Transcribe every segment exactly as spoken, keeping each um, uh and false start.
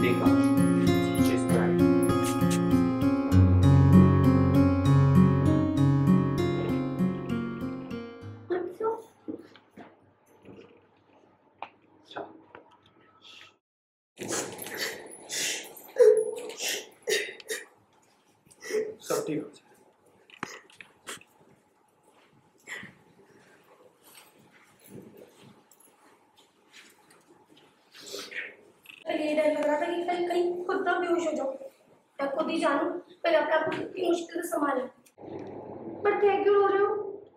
देखा सब ठीक हो जाए। ये डर लग रहा था कि कहीं कहीं खुद ना बेहोश हो जाओ या खुद ही जानू। पहले अपने आप को कितनी मुश्किल से संभाला। पर क्या क्यों रो रहे हो?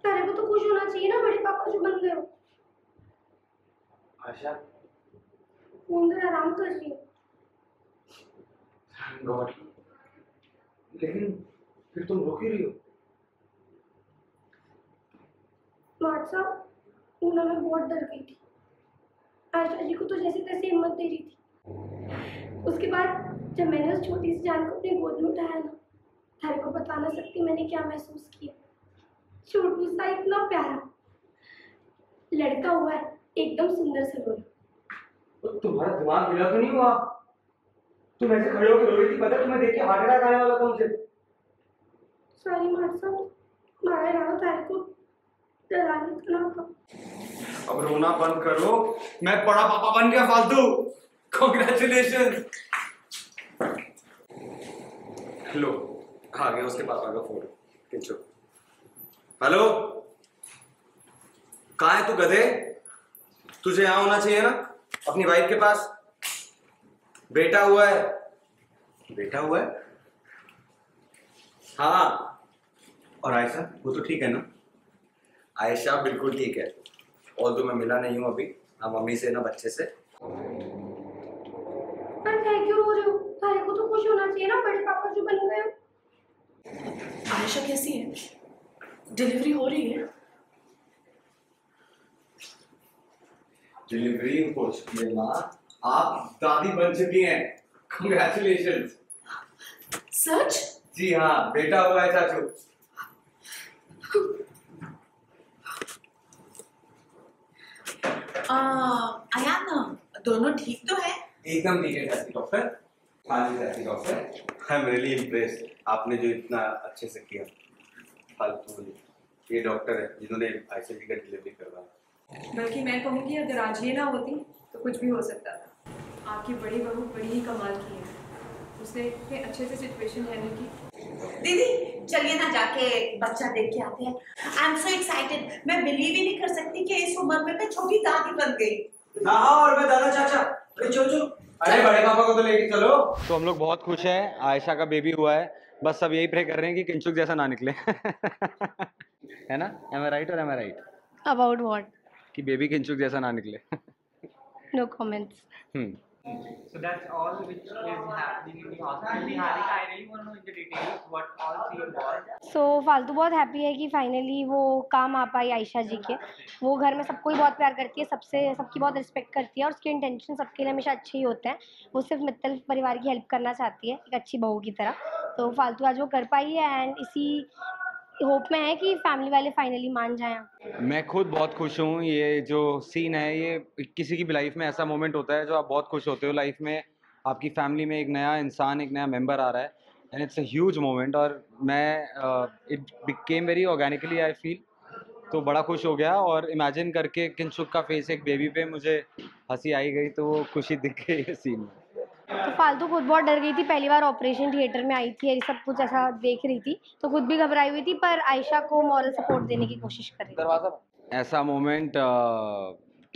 तेरे को तो खुश होना चाहिए ना, बड़े पापा जो बन गए हो। आशा आराम कर रही हो, लेकिन फिर तुम रो क्यों रही हो? पूना में बहुत डर गई थी। आशा जी को तो जैसे तैसे हिम्मत दे रही थी। उसके बाद जब मैंने उस छोटी सी जान को अपने गोद में उठाया ना, थारे को बता ना सकती मैंने क्या महसूस किया। छोटू सा इतना प्यारा लड़का हुआ है, एकदम सुंदर से रो। तुम्हारा दिमाग हिला तो नहीं हुआ? तुम ऐसे खड़े होकर रो रही थी, पता तुम्हें देख के हार्ट अटैक आने वाला था मुझे। सॉरी मार साहब, मारा रहा तेरे को डराने का था। अब रोना बंद करो, मैं बड़ा पापा बन गया फालतू। कांग्रेचुलेशंस। हेलो, आ गया उसके पापा का फोन। खींचो। हेलो, कहाँ है तू गधे? तुझे यहाँ होना चाहिए ना, अपनी वाइफ के पास। बेटा हुआ है, बेटा हुआ है। हाँ, और आयशा वो तो ठीक है ना? आयशा बिल्कुल ठीक है, और तो मैं मिला नहीं हूँ अभी ना मम्मी से ना बच्चे से। पर क्यों रो रहे हो? तेरे को तो खुश होना चाहिए ना, बड़े पापा जो बन गए हो। आयशा कैसी है? डिलीवरी हो रही है? डिलीवरी हो चुकी है माँ, आप दादी बन चुकी हैं। Congratulations। सच? जी हाँ, बेटा हुआ है चाचू। आयाना दोनों ठीक तो है? एकदम ठीक है चाची डॉक्टर। हाँ जी चाची doctor, I am really impress. आपने जो इतना अच्छे से किया। फालतू ये डॉक्टर है जिन्होंने आयशा जी का डिलीवरी करवाया। बल्कि मैं कहूँगी अगर आज ये ना होती तो कुछ भी हो सकता था। आपकी बड़ी बहू बड़ी ही कमाल की है, उसने इतने अच्छे से सिचुएशन हैंडल की। दीदी चलिए ना जाके बच्चा देख के आते हैं। आई एम सो एक्साइटेड, मैं बिलीव ही नहीं कर सकती कि इस उम्र में मैं छोटी दादी बन गई। हाँ हाँ, और मैं दादा चाचा। अरे चलो अरे बड़े पापा को तो लेके चलो। तो हम लोग बहुत खुश हैं, आयशा का बेबी हुआ है। बस सब यही प्रे कर रहे हैं कि किंचुक जैसा ना निकले। है ना? Am I right? और am I right about what? कि बेबी किंचुक जैसा ना निकले। No comments. Hmm. So that's all which is happening in the hospital. Niharika, I really want to know in the details what all she was. So फालतू बहुत happy है कि finally वो काम आ पाई आयशा जी के। वो घर में सबको ही बहुत प्यार करती है, सबसे सबकी बहुत रिस्पेक्ट करती है और उसके इंटेंशन सबके लिए हमेशा अच्छे ही होते हैं। वो सिर्फ मित्तल परिवार की हेल्प करना चाहती है एक अच्छी बहू की तरह। तो फालतू आज वो कर पाई है एंड इसी होप में है कि फैमिली वाले फाइनली मान जाएं। मैं खुद बहुत खुश हूँ। ये जो सीन है ये किसी की भी लाइफ में ऐसा मोमेंट होता है जो आप बहुत खुश होते हो। लाइफ में आपकी फैमिली में एक नया इंसान, एक नया मेंबर आ रहा है and it's a huge moment. और मैं it became very organically I feel, तो बड़ा खुश हो गया। और इमेजिन करके किंचुक का फेस एक बेबी पे मुझे हंसी आई गई, तो वो खुशी दिख गई इस सीन में। तो फालतू खुद बहुत डर गई थी। पहली बार ऑपरेशन थिएटर में आई थी और सब कुछ ऐसा देख रही थी, तो खुद भी घबराई हुई थी पर आयशा को मॉरल सपोर्ट देने की कोशिश कर रही थी। ऐसा मोमेंट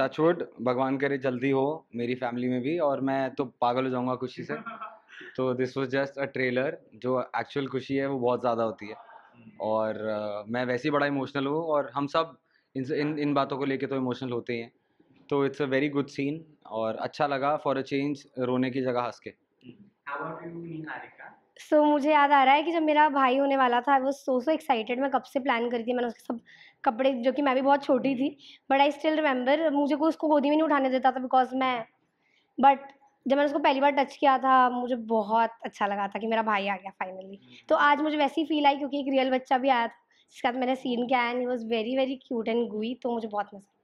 टचवुड भगवान करे जल्दी हो मेरी फैमिली में भी, और मैं तो पागल हो जाऊंगा खुशी से। तो this was just a trailer, जो एक्चुअल खुशी है वो बहुत ज़्यादा होती है। और uh, मैं वैसे ही बड़ा इमोशनल हूँ और हम सब इन इन, इन बातों को लेकर तो इमोशनल होते ही हैं। तो it's a very good scene और अच्छा लगा फॉर अ चेंज, रोने की जगह हंस के। सो so, मुझे याद आ रहा है कि जब मेरा भाई होने वाला था, वो सो सो एक्साइटेड, मैं कब से प्लान करी थी। मैंने उसके सब कपड़े, जो कि मैं भी बहुत छोटी थी बट आई स्टिल रिमेंबर, मुझे को उसको गोदी में नहीं उठाने देता था बिकॉज मैं, बट जब मैंने उसको पहली बार टच किया था मुझे बहुत अच्छा लगा था कि मेरा भाई आ गया फाइनली। तो आज मुझे वैसी फील आई क्योंकि एक रियल बच्चा भी आया था जिसके साथ मैंने सीन किया and he was very very cute and गुई। तो मुझे बहुत मजा